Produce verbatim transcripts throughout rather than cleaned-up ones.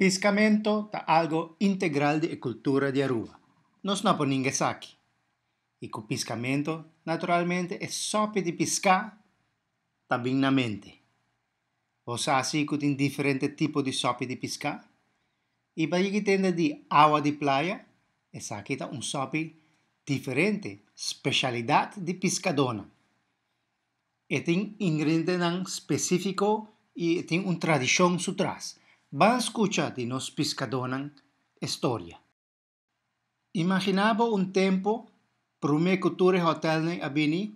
Pescamento tá algo integral de cultura de Aruba. Nós não podemos ninguém aqui. E com pescamento, naturalmente, é só de pescar também na mente. Você assim que tem diferentes tipos de sopa de pescar. E para que tem de água de playa, essa aqui tá um sopa diferente, especialidade de pescadona. E tem ingredientes específicos e tem uma tradição por trás. Vamos escutar de nós pescadona história. Imaginava um tempo, para uma cultura hotel na Abini,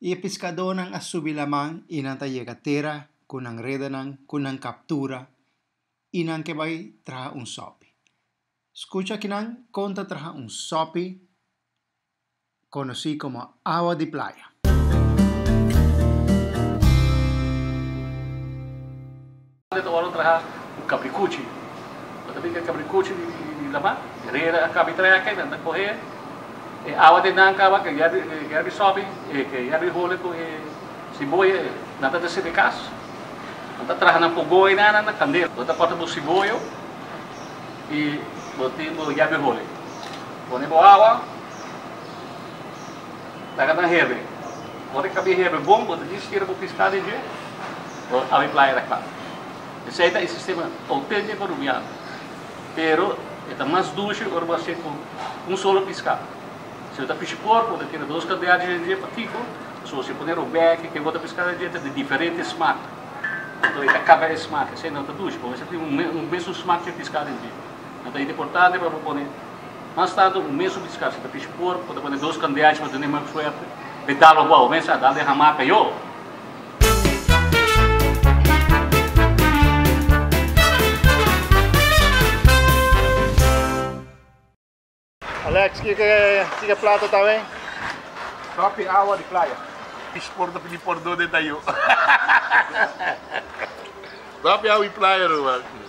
e a pescadona a subir a mão e não chega a terra, com a rede, com a captura, e não que vai trazer um sopi. Escuta que não conta trazer um sopi, conhecido como Awa di playa. Capricuchi, quando fica capricuchi de lama, era capitreia que não correr, água de nancava que já já sobe, que já rola com se boi, nada de secas, nada traga na pogoi nada na candela, outra porta do ciboio e botimos já rola, ponemos água, traga na rede, quando cabe rede bom, quando diz que era para pescar de dia, a minha praia era clara. Esse é o sistema autêntico colombiano, mas é mais duro quando você com um solo pescar. Se você pesca porco, você tem duas quantidades de dia para tico, se você põe o beck, que você pescar de diferentes marcas. Então, você acaba essa marca, você não está duro, você tem um mesmo marca de pescar de dia. Então, é importante para você, mas tanto o mesmo pescar, se você pesca porco, você põe duas quantidades para ter mais suerte, você dá o bom, você dá a marca e eu. Alex, que que que é plato também? Sopi água de playa. Esporta de por do detalhe. Sopi água de playa, mano.